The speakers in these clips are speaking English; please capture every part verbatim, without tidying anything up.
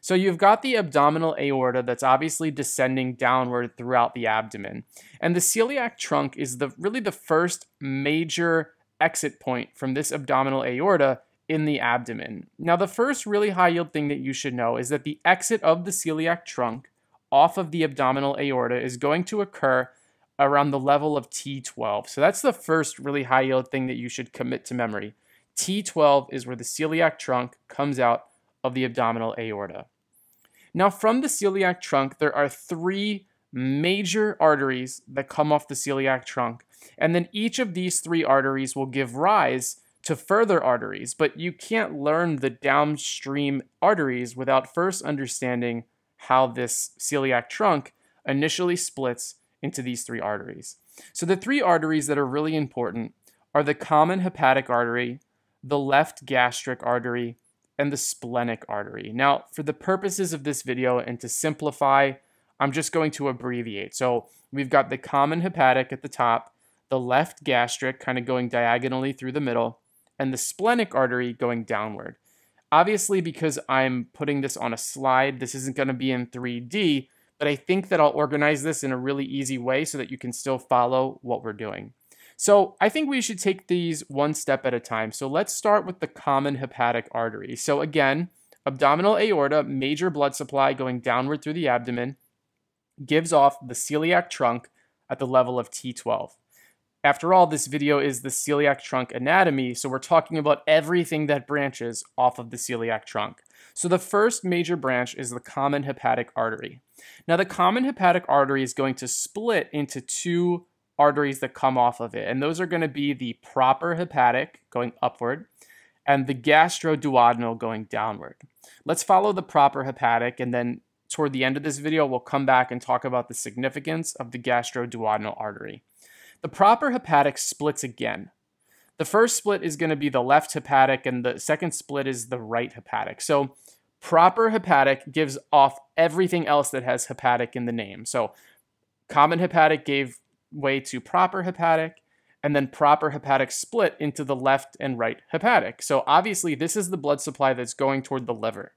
So you've got the abdominal aorta that's obviously descending downward throughout the abdomen. And the celiac trunk is the really the first major exit point from this abdominal aorta in the abdomen. Now, the first really high yield thing that you should know is that the exit of the celiac trunk off of the abdominal aorta is going to occur around the level of T twelve. So that's the first really high yield thing that you should commit to memory. T twelve is where the celiac trunk comes out of the abdominal aorta. Now, from the celiac trunk, there are three major arteries that come off the celiac trunk. And then each of these three arteries will give rise to further arteries, but you can't learn the downstream arteries without first understanding how this celiac trunk initially splits into these three arteries. So the three arteries that are really important are the common hepatic artery, the left gastric artery, and the splenic artery. Now, for the purposes of this video and to simplify, I'm just going to abbreviate. So we've got the common hepatic at the top, the left gastric kind of going diagonally through the middle, and the splenic artery going downward. Obviously, because I'm putting this on a slide, this isn't going to be in three D, but I think that I'll organize this in a really easy way so that you can still follow what we're doing. So I think we should take these one step at a time. So let's start with the common hepatic artery. So again, abdominal aorta, major blood supply going downward through the abdomen, gives off the celiac trunk at the level of T twelve. After all, this video is the celiac trunk anatomy, so we're talking about everything that branches off of the celiac trunk. So the first major branch is the common hepatic artery. Now, the common hepatic artery is going to split into two arteries that come off of it, and those are going to be the proper hepatic going upward and the gastroduodenal going downward. Let's follow the proper hepatic, and then toward the end of this video, we'll come back and talk about the significance of the gastroduodenal artery. The proper hepatic splits again. The first split is going to be the left hepatic, and the second split is the right hepatic. So proper hepatic gives off everything else that has hepatic in the name. So common hepatic gave way to proper hepatic, and then proper hepatic split into the left and right hepatic. So obviously, this is the blood supply that's going toward the liver.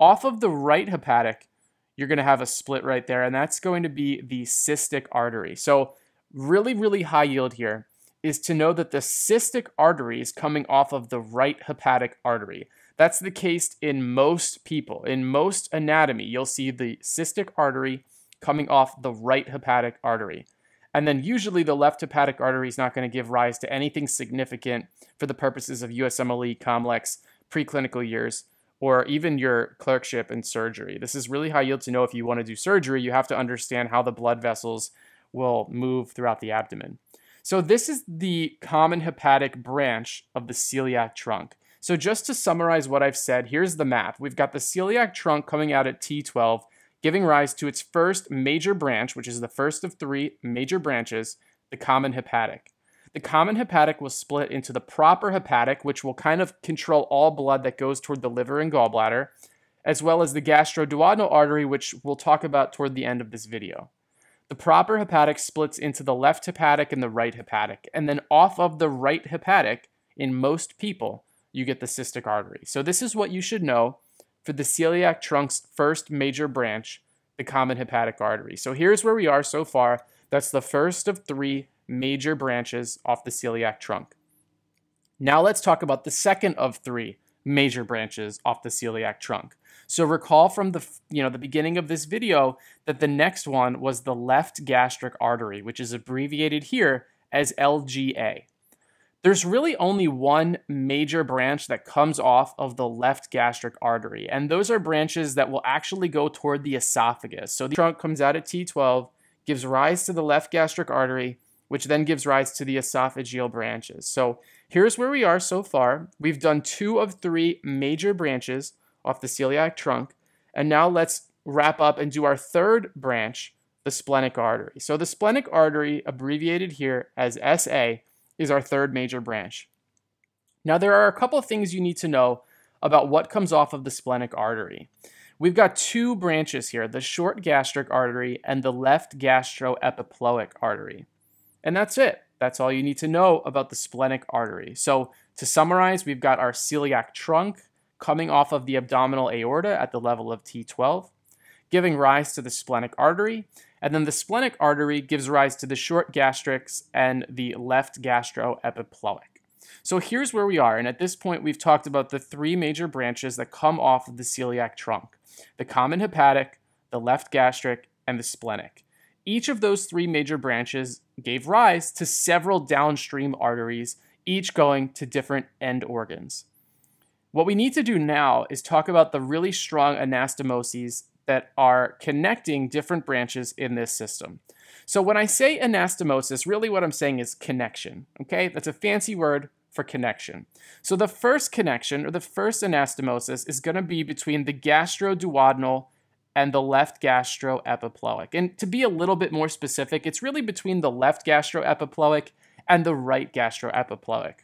Off of the right hepatic, you're going to have a split right there, and that's going to be the cystic artery. So really, really high yield here is to know that the cystic artery is coming off of the right hepatic artery. That's the case in most people. In most anatomy, you'll see the cystic artery coming off the right hepatic artery. And then usually the left hepatic artery is not going to give rise to anything significant for the purposes of U S M L E, COMLEX, preclinical years, or even your clerkship in surgery. This is really high yield to know if you want to do surgery. You have to understand how the blood vessels will move throughout the abdomen. So this is the common hepatic branch of the celiac trunk. So just to summarize what I've said, here's the map. We've got the celiac trunk coming out at T twelve, giving rise to its first major branch, which is the first of three major branches, the common hepatic. The common hepatic will split into the proper hepatic, which will kind of control all blood that goes toward the liver and gallbladder, as well as the gastroduodenal artery, which we'll talk about toward the end of this video. The proper hepatic splits into the left hepatic and the right hepatic, and then off of the right hepatic, in most people, you get the cystic artery. So this is what you should know for the celiac trunk's first major branch, the common hepatic artery. So here's where we are so far. That's the first of three major branches off the celiac trunk. Now let's talk about the second of three major branches off the celiac trunk. So recall from the, you know, the beginning of this video that the next one was the left gastric artery, which is abbreviated here as L G A. There's really only one major branch that comes off of the left gastric artery, and those are branches that will actually go toward the esophagus. So the trunk comes out at T twelve, gives rise to the left gastric artery, which then gives rise to the esophageal branches. So here's where we are so far. We've done two of three major branches off the celiac trunk, and now let's wrap up and do our third branch, the splenic artery. So the splenic artery, abbreviated here as S A, is our third major branch. Now, there are a couple of things you need to know about what comes off of the splenic artery. We've got two branches here, the short gastric artery and the left gastroepiploic artery. And that's it. That's all you need to know about the splenic artery. So to summarize, we've got our celiac trunk coming off of the abdominal aorta at the level of T twelve, giving rise to the splenic artery, and then the splenic artery gives rise to the short gastrics and the left gastroepiploic. So here's where we are, and at this point we've talked about the three major branches that come off of the celiac trunk: the common hepatic, the left gastric, and the splenic. Each of those three major branches gave rise to several downstream arteries, each going to different end organs. What we need to do now is talk about the really strong anastomoses that are connecting different branches in this system. So when I say anastomosis, really what I'm saying is connection, okay? That's a fancy word for connection. So the first connection, or the first anastomosis, is gonna be between the gastroduodenal and the left gastroepiploic. And to be a little bit more specific, it's really between the left gastroepiploic and the right gastroepiploic.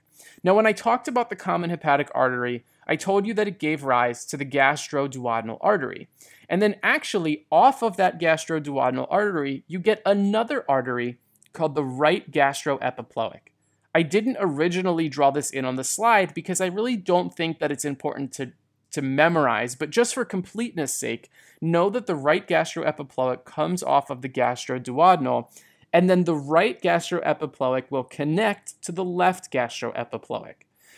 Now, when I talked about the common hepatic artery, I told you that it gave rise to the gastroduodenal artery. And then actually, off of that gastroduodenal artery, you get another artery called the right gastroepiploic. I didn't originally draw this in on the slide because I really don't think that it's important to, to memorize, but just for completeness sake, know that the right gastroepiploic comes off of the gastroduodenal, and then the right gastroepiploic will connect to the left gastroepiploic.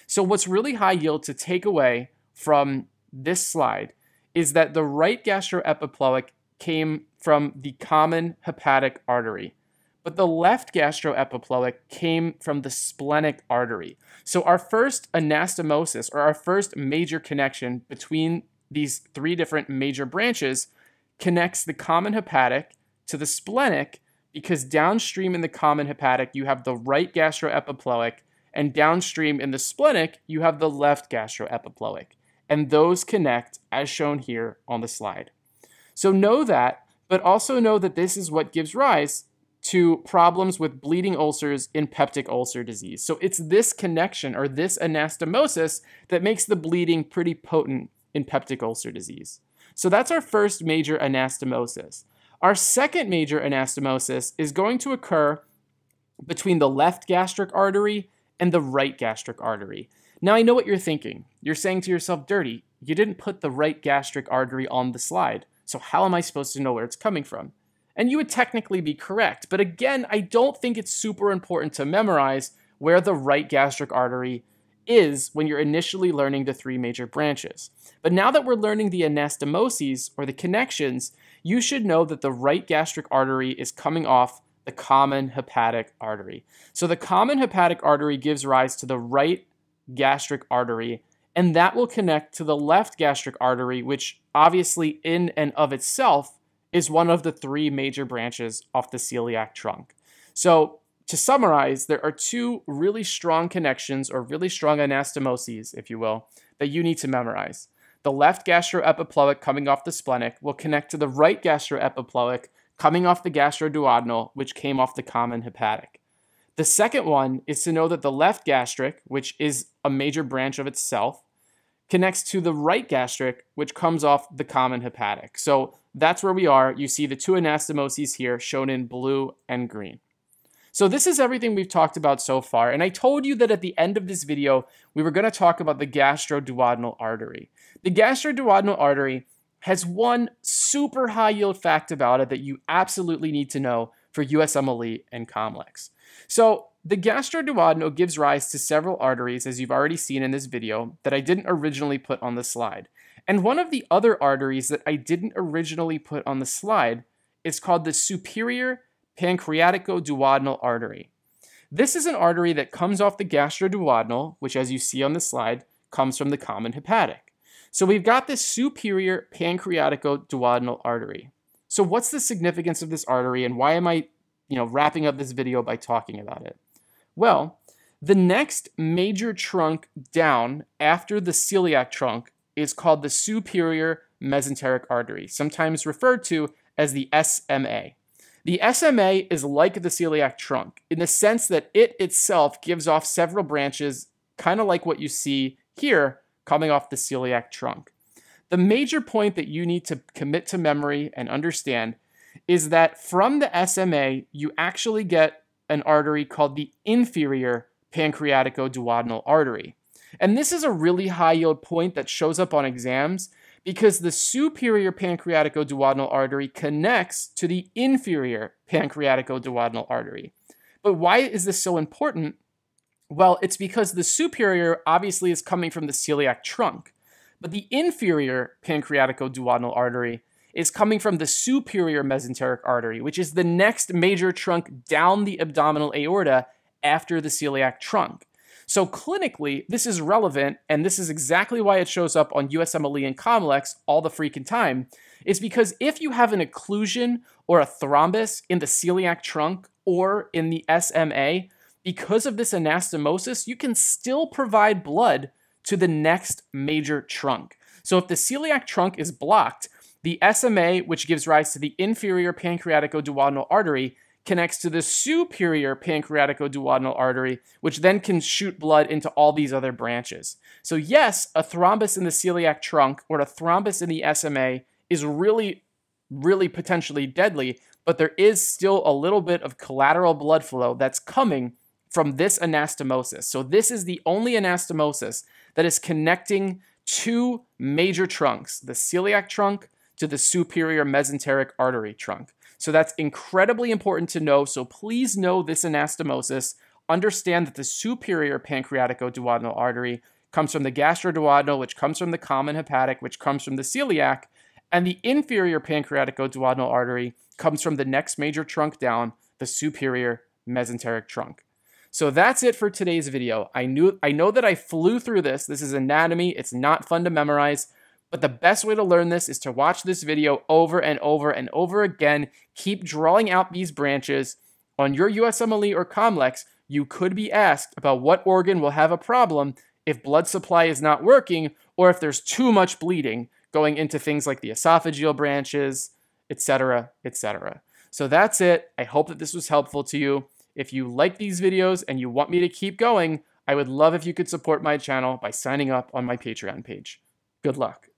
So what's really high yield to take away from this slide is that the right gastroepiploic came from the common hepatic artery, but the left gastroepiploic came from the splenic artery. So our first anastomosis, or our first major connection between these three different major branches, connects the common hepatic to the splenic, because downstream in the common hepatic you have the right gastroepiploic, and downstream in the splenic, you have the left gastroepiploic. And those connect as shown here on the slide. So know that, but also know that this is what gives rise to problems with bleeding ulcers in peptic ulcer disease. So it's this connection, or this anastomosis, that makes the bleeding pretty potent in peptic ulcer disease. So that's our first major anastomosis. Our second major anastomosis is going to occur between the left gastric artery and the right gastric artery. Now I know what you're thinking. You're saying to yourself, Dirty, you didn't put the right gastric artery on the slide, so how am I supposed to know where it's coming from? And you would technically be correct, but again, I don't think it's super important to memorize where the right gastric artery is when you're initially learning the three major branches. But now that we're learning the anastomoses, or the connections, you should know that the right gastric artery is coming off the common hepatic artery. So the common hepatic artery gives rise to the right gastric artery, and that will connect to the left gastric artery, which obviously in and of itself is one of the three major branches off the celiac trunk. So to summarize, there are two really strong connections, or really strong anastomoses, if you will, that you need to memorize. The left gastroepiploic coming off the splenic will connect to the right gastroepiploic coming off the gastroduodenal, which came off the common hepatic. The second one is to know that the left gastric, which is a major branch of itself, connects to the right gastric, which comes off the common hepatic. So that's where we are. You see the two anastomoses here shown in blue and green. So this is everything we've talked about so far, and I told you that at the end of this video, we were going to talk about the gastroduodenal artery. The gastroduodenal artery has one super high yield fact about it that you absolutely need to know for U S M L E and COMLEX. So the gastroduodenal gives rise to several arteries, as you've already seen in this video, that I didn't originally put on the slide. And one of the other arteries that I didn't originally put on the slide is called the superior pancreaticoduodenal artery. This is an artery that comes off the gastroduodenal, which, as you see on the slide, comes from the common hepatic. So we've got this superior pancreaticoduodenal artery. So what's the significance of this artery, and why am I, you know, wrapping up this video by talking about it? Well, the next major trunk down after the celiac trunk is called the superior mesenteric artery, sometimes referred to as the S M A. The S M A is like the celiac trunk in the sense that it itself gives off several branches, kind of like what you see here, coming off the celiac trunk. The major point that you need to commit to memory and understand is that from the S M A, you actually get an artery called the inferior pancreaticoduodenal artery. And this is a really high yield point that shows up on exams because the superior pancreaticoduodenal artery connects to the inferior pancreaticoduodenal artery. But why is this so important? Well, it's because the superior obviously is coming from the celiac trunk, but the inferior pancreaticoduodenal artery is coming from the superior mesenteric artery, which is the next major trunk down the abdominal aorta after the celiac trunk. So clinically, this is relevant, and this is exactly why it shows up on U S M L E and COMLEX all the freaking time, is because if you have an occlusion or a thrombus in the celiac trunk or in the S M A, because of this anastomosis, you can still provide blood to the next major trunk. So if the celiac trunk is blocked, the S M A, which gives rise to the inferior pancreaticoduodenal artery, connects to the superior pancreaticoduodenal artery, which then can shoot blood into all these other branches. So yes, a thrombus in the celiac trunk or a thrombus in the S M A is really, really potentially deadly, but there is still a little bit of collateral blood flow that's coming from this anastomosis. So this is the only anastomosis that is connecting two major trunks, the celiac trunk to the superior mesenteric artery trunk. So that's incredibly important to know. So please know this anastomosis. Understand that the superior pancreaticoduodenal artery comes from the gastroduodenal, which comes from the common hepatic, which comes from the celiac, and the inferior pancreaticoduodenal artery comes from the next major trunk down, the superior mesenteric trunk. So that's it for today's video. I knew, I know that I flew through this. This is anatomy. It's not fun to memorize. But the best way to learn this is to watch this video over and over and over again. Keep drawing out these branches. On your U S M L E or COMLEX, you could be asked about what organ will have a problem if blood supply is not working or if there's too much bleeding going into things like the esophageal branches, et cetera, et cetera. So that's it. I hope that this was helpful to you. If you like these videos and you want me to keep going, I would love if you could support my channel by signing up on my Patreon page. Good luck.